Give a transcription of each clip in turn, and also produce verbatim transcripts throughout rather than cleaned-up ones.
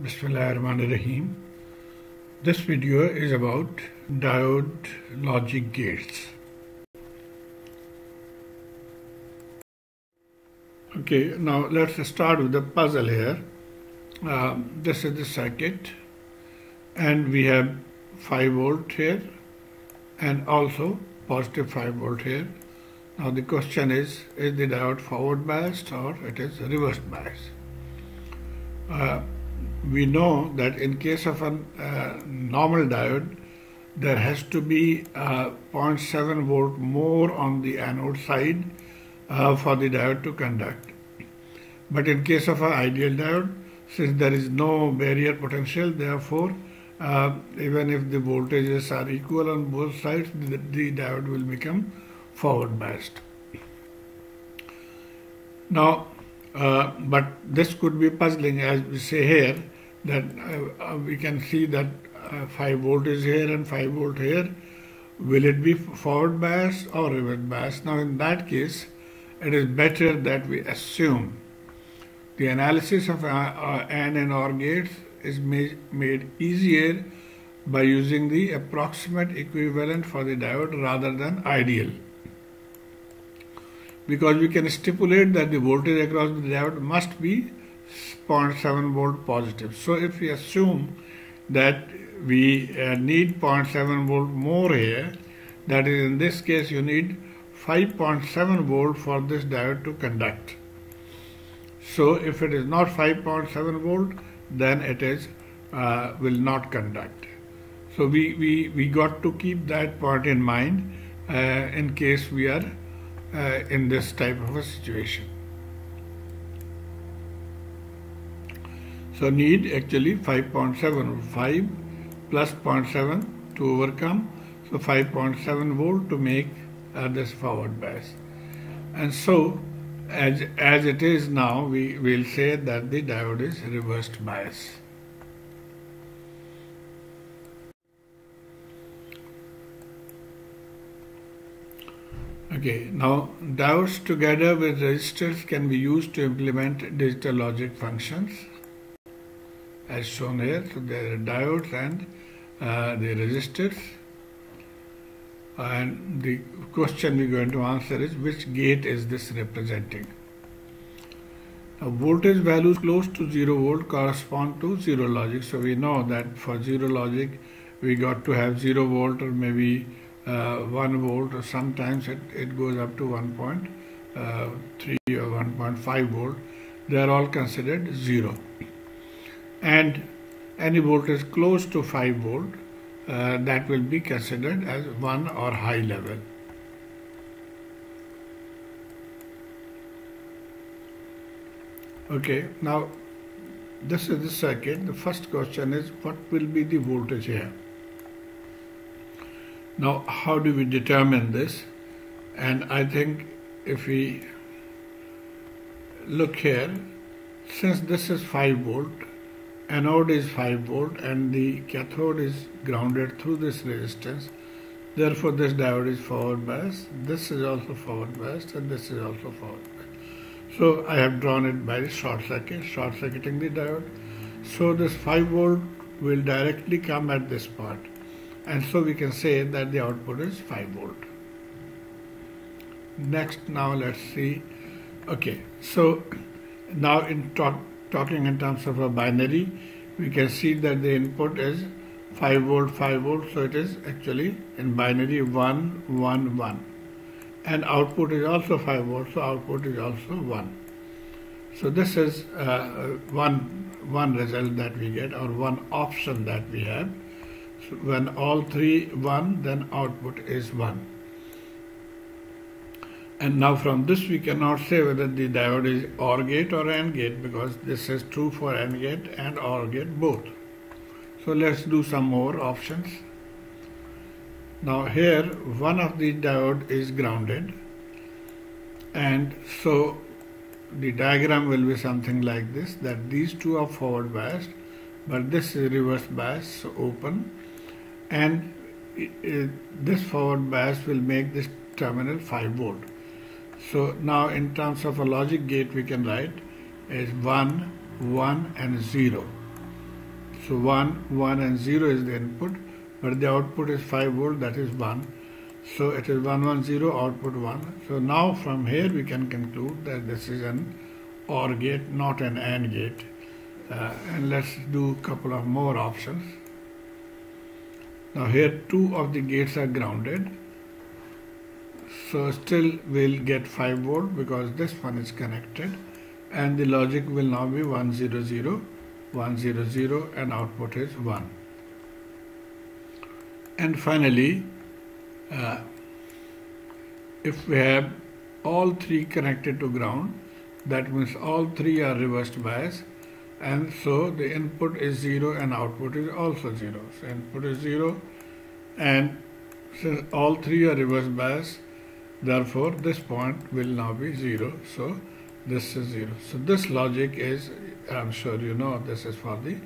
Bismillahir Rahmanir Rahim. This video is about diode logic gates. Okay, now let's start with the puzzle here. Uh, this is the circuit, and we have five volt here and also positive five volt here. Now the question is, is the diode forward biased or it is reverse biased? Uh, we know that in case of a uh, normal diode, there has to be uh, zero point seven volt more on the anode side uh, for the diode to conduct. But in case of an ideal diode, since there is no barrier potential, therefore uh, even if the voltages are equal on both sides, the, the diode will become forward biased. Now uh, but this could be puzzling, as we say here that uh, we can see that uh, five volt is here and five volt here. Will it be forward biased or reverse biased? Now in that case, it is better that we assume the analysis of AND and OR gates is made easier by using the approximate equivalent for the diode rather than ideal, because we can stipulate that the voltage across the diode must be zero point seven volt positive. So if we assume that we uh, need zero point seven volt more here, that is, in this case you need five point seven volt for this diode to conduct. So if it is not five point seven volt, then it is uh, will not conduct. So we, we, we got to keep that part in mind uh, in case we are Uh, in this type of a situation. So need actually five point seven, five plus zero point seven to overcome, so five point seven volt to make uh, this forward bias. And so as, as it is now, we will say that the diode is reversed bias. Okay, now diodes together with resistors can be used to implement digital logic functions as shown here. So there are diodes and uh, the resistors, and the question we're going to answer is which gate is this representing. Now voltage values close to zero volt correspond to zero logic. So we know that for zero logic we got to have zero volt or maybe Uh, one volt, or sometimes it, it goes up to one point three uh, or one point five volt. They are all considered zero, and any voltage close to five volt uh, that will be considered as one or high level. Okay, now this is the circuit. The first question is, what will be the voltage here? Now, how do we determine this? And I think if we look here, since this is five volt, anode is five volt, and the cathode is grounded through this resistance, therefore this diode is forward biased, this is also forward biased, and this is also forward biased. So I have drawn it by the short circuit, short circuiting the diode. So this five volt will directly come at this part. And so we can say that the output is five volt. Next, now let's see. Okay, so now in talk, talking in terms of a binary, we can see that the input is five volt, five volt. So it is actually in binary one, one, one. And output is also five volt, so output is also one. So this is uh, one, one result that we get, or one option that we have. So when all three one, then output is one. And now from this we cannot say whether the diode is OR gate or AND gate, because this is true for AND gate and OR gate both. So let's do some more options. Now here one of the diode is grounded, and so the diagram will be something like this, that these two are forward biased, but this is reverse biased, so open. And it, it, this forward bias will make this terminal five volt. So now in terms of a logic gate, we can write as one, one and zero. So one, one and zero is the input, but the output is five volt, that is one. So it is one, one, zero, output one. So now from here we can conclude that this is an OR gate, not an AND gate. Uh, and let's do a couple of more options. Now here two of the gates are grounded. So still we'll get five volt because this one is connected, and the logic will now be one zero zero, one zero zero, and output is one. And finally, uh, if we have all three connected to ground, that means all three are reversed biased, and so the input is zero and output is also zero. So input is zero, and since all three are reverse biased, therefore this point will now be zero. So this is zero. So this logic is, I'm sure you know, this is for the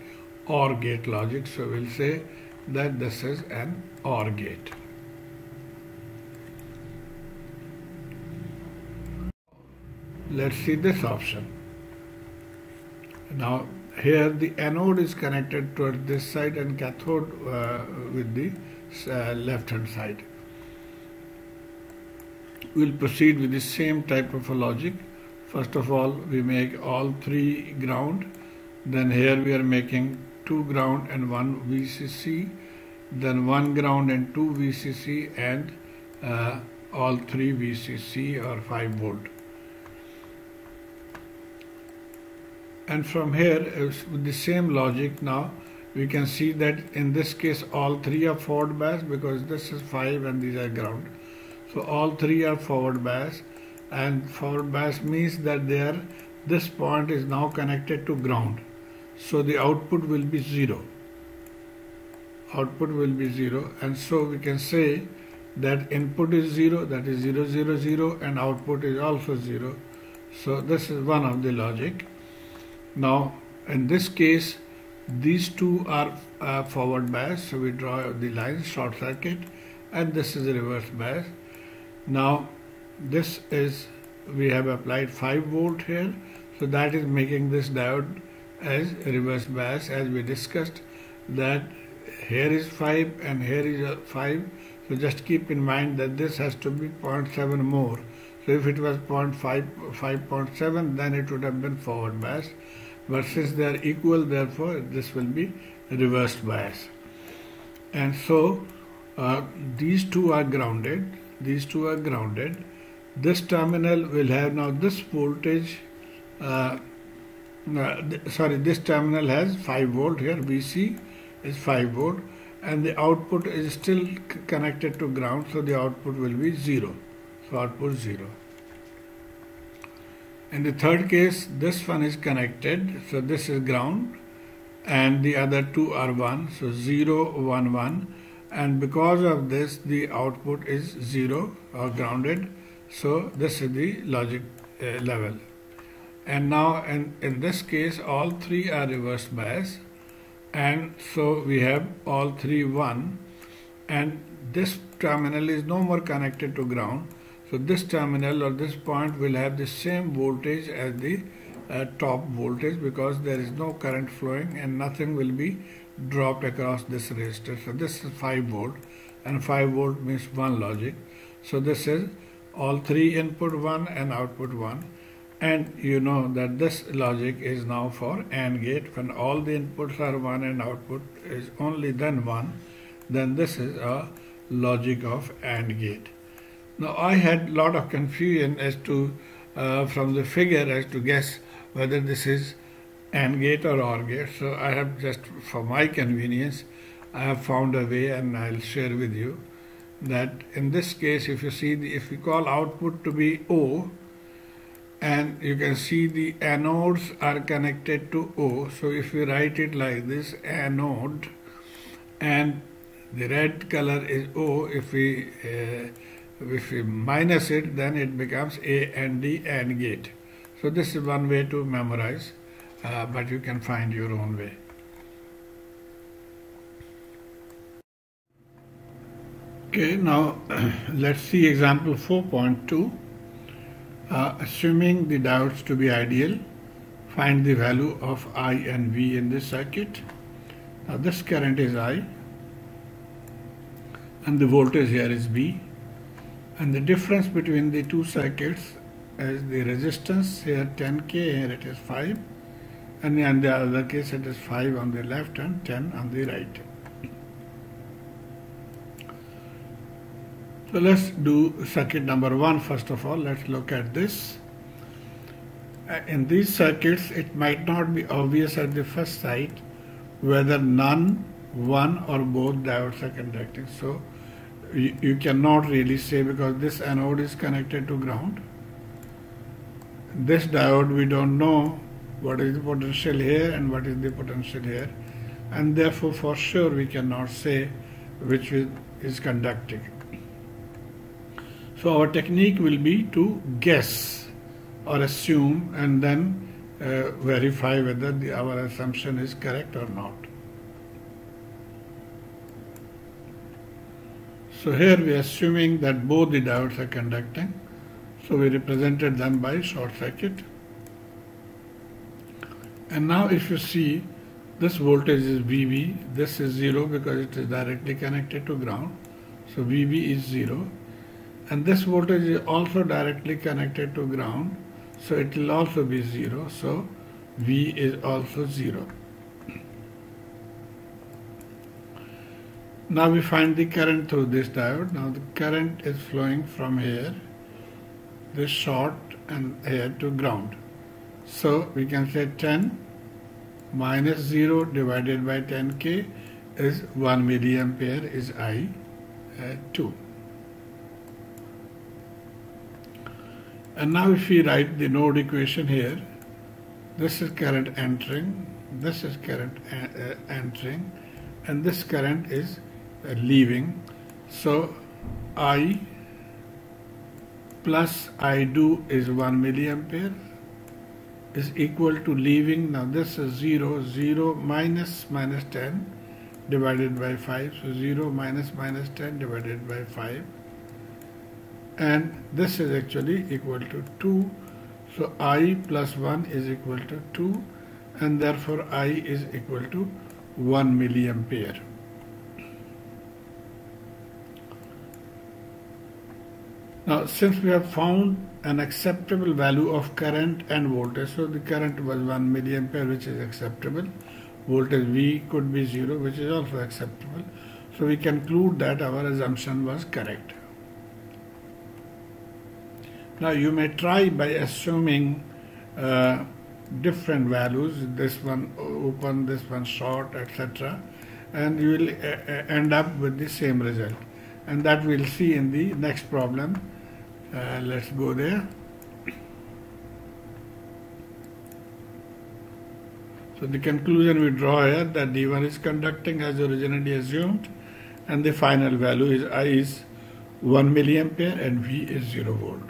OR gate logic. So we'll say that this is an OR gate. Let's see this option. Now here the anode is connected towards this side and cathode uh, with the uh, left hand side. We'll proceed with the same type of a logic. First of all, we make all three ground, then here we are making two ground and one V C C, then one ground and two V C C, and uh, all three V C C or five volt. And from here, with the same logic now, we can see that in this case all three are forward biased because this is five and these are ground. So all three are forward biased, and forward bias means that they are, this point is now connected to ground. So the output will be zero. Output will be zero, and so we can say that input is zero, that is zero zero zero, and output is also zero. So this is one of the logic. Now in this case these two are uh, forward bias, so we draw the line short circuit, and this is a reverse bias. Now this is, we have applied five volt here, so that is making this diode as reverse bias, as we discussed that here is five and here is five. So just keep in mind that this has to be zero point seven more. So if it was zero point five, five point seven, then it would have been forward bias. But since they are equal, therefore this will be reverse bias. And so uh, these two are grounded. These two are grounded. This terminal will have now this voltage. Uh, uh, th sorry, this terminal has five volt here. V C is five volt, and the output is still connected to ground, so the output will be zero. So output zero. In the third case, this one is connected, so this is ground, and the other two are one, so zero, one, one. And because of this, the output is zero or grounded. So this is the logic uh, level. And now in, in this case, all three are reverse bias. And so we have all three one. And this terminal is no more connected to ground. So this terminal or this point will have the same voltage as the uh, top voltage because there is no current flowing and nothing will be dropped across this resistor. So this is five volt, and five volt means one logic. So this is all three input one and output one, and you know that this logic is now for AND gate. When all the inputs are one and output is only then one, then this is a logic of AND gate. Now I had a lot of confusion as to uh, from the figure as to guess whether this is AND gate or OR gate. So I have just, for my convenience, I have found a way, and I'll share with you that in this case, if you see the, if we call output to be O, and you can see the anodes are connected to O. So if we write it like this, anode, and the red color is O. If we uh, if we minus it, then it becomes A and D, AND gate. So this is one way to memorize. Uh, but you can find your own way. Okay, now let's see example four point two. Uh, assuming the diodes to be ideal, find the value of I and V in this circuit. Now this current is I and the voltage here is V, and the difference between the two circuits is the resistance, here ten K, here it is five, and in the other case it is five on the left and ten on the right. So let's do circuit number one first of all. Let's look at this. In these circuits it might not be obvious at the first sight whether none, one or both diodes are conducting. So you, you cannot really say, because this anode is connected to ground. This diode, we don't know what is the potential here and what is the potential here, and therefore for sure we cannot say which is conducting. So our technique will be to guess or assume and then uh, verify whether the, our assumption is correct or not. So here we are assuming that both the diodes are conducting, so we represented them by short circuit. And now if you see, this voltage is V B, this is zero because it is directly connected to ground, so V B is zero. And this voltage is also directly connected to ground, so it will also be zero, so V is also zero. Now we find the current through this diode. Now the current is flowing from here, this short, and here to ground. So we can say ten minus zero divided by ten K is one milliampere is I, uh, two. And now if we write the node equation here, this is current entering, this is current uh, entering, and this current is uh, leaving. So I plus I do is one milliampere is equal to leaving. Now this is zero, zero minus minus ten divided by five, so zero minus minus ten divided by five. And this is actually equal to two, so I plus one is equal to two, and therefore I is equal to one milliampere. Now since we have found an acceptable value of current and voltage, so the current was one milliampere, which is acceptable, voltage V could be zero, which is also acceptable, so we conclude that our assumption was correct. Now you may try by assuming uh, different values, this one open, this one short, et cetera, and you will uh, end up with the same result, and that we will see in the next problem. Uh, let's go there. So the conclusion we draw here, that D one is conducting as originally assumed, and the final value is I is one milliampere and V is zero volt.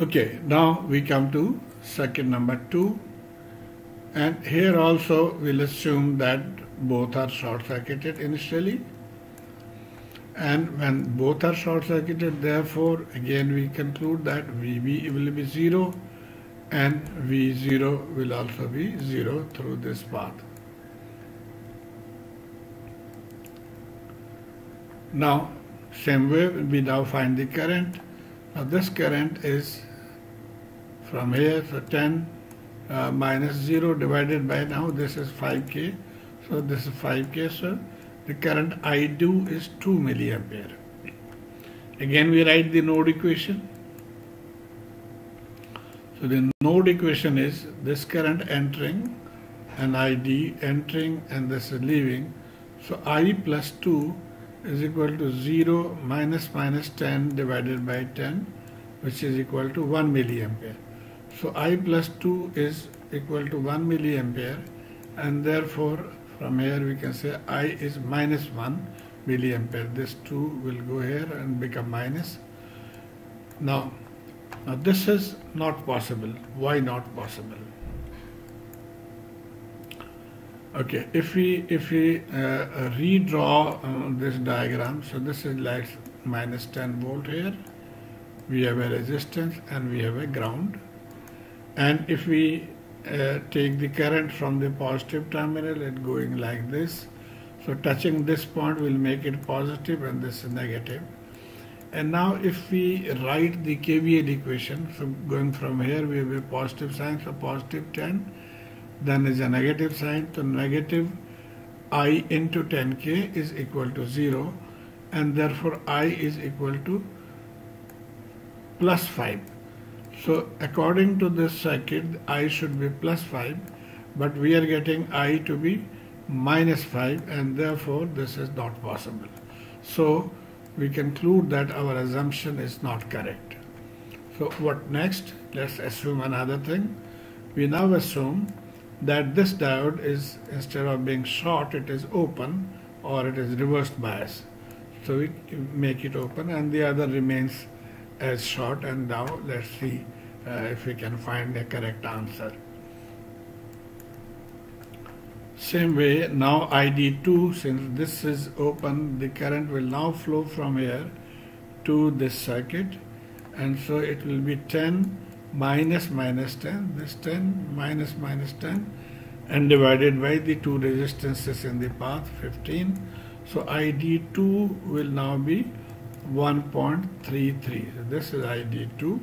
Okay, now we come to circuit number two, and here also we'll assume that both are short-circuited initially, and when both are short-circuited, therefore again we conclude that V B will be zero and V zero will also be zero through this path. Now same way we now find the current. Now this current is from here, so ten uh, minus zero divided by, now this is five K, so this is five K, so the current I do is two milliampere. Again we write the node equation. So the node equation is this current entering and I D entering, and this is leaving, so I plus two is equal to zero minus minus ten divided by ten, which is equal to one milliampere. So I plus two is equal to one milliampere, and therefore from here we can say I is minus one milliampere. This two will go here and become minus. Now, now this is not possible. Why not possible? Okay, if we if we uh, redraw uh, this diagram, so this is like minus ten volt here, we have a resistance and we have a ground, and if we uh, take the current from the positive terminal and going like this. So touching this point will make it positive and this is negative. And now if we write the K V L equation, so going from here we have a positive sign, so positive ten, then is a negative sign, so negative I into ten K is equal to zero, and therefore I is equal to plus five. So according to this circuit I should be plus five, but we are getting I to be minus five, and therefore this is not possible. So we conclude that our assumption is not correct. So what next? Let's assume another thing. We now assume that this diode is, instead of being short, it is open, or it is reversed bias. So we make it open and the other remains as short, and now let's see uh, if we can find the correct answer. Same way, now I D two, since this is open, the current will now flow from here to this circuit, and so it will be ten minus minus ten, this ten minus minus ten, and divided by the two resistances in the path, fifteen. So I D two will now be one point three three. So this is I D two.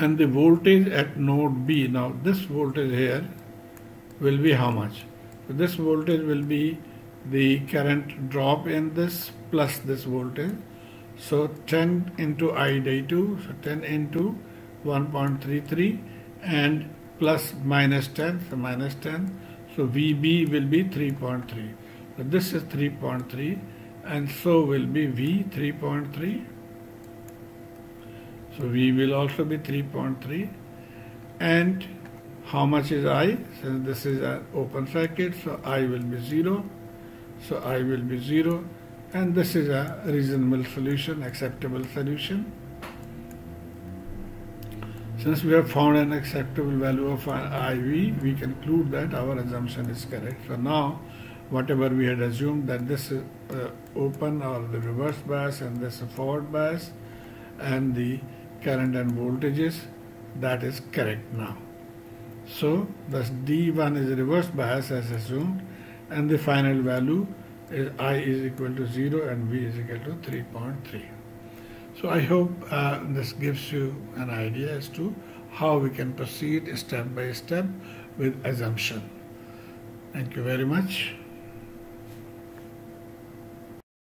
And the voltage at node B, now this voltage here will be how much? So this voltage will be the current drop in this plus this voltage. So ten into I D two, so ten into one point three three, and plus minus ten, so minus ten. So V B will be three point three. So this is three point three, and so will be V three point three. So V will also be three point three, and how much is I? Since this is an open circuit, so I will be zero, so I will be zero, and this is a reasonable solution, acceptable solution. Since we have found an acceptable value of I V, we conclude that our assumption is correct. So now whatever we had assumed, that this is uh, open or the reverse bias and this is forward bias, and the current and voltages, that is correct now. So thus D one is reverse bias as assumed, and the final value is I is equal to zero and V is equal to three point three. So I hope uh, this gives you an idea as to how we can proceed step by step with assumption. Thank you very much.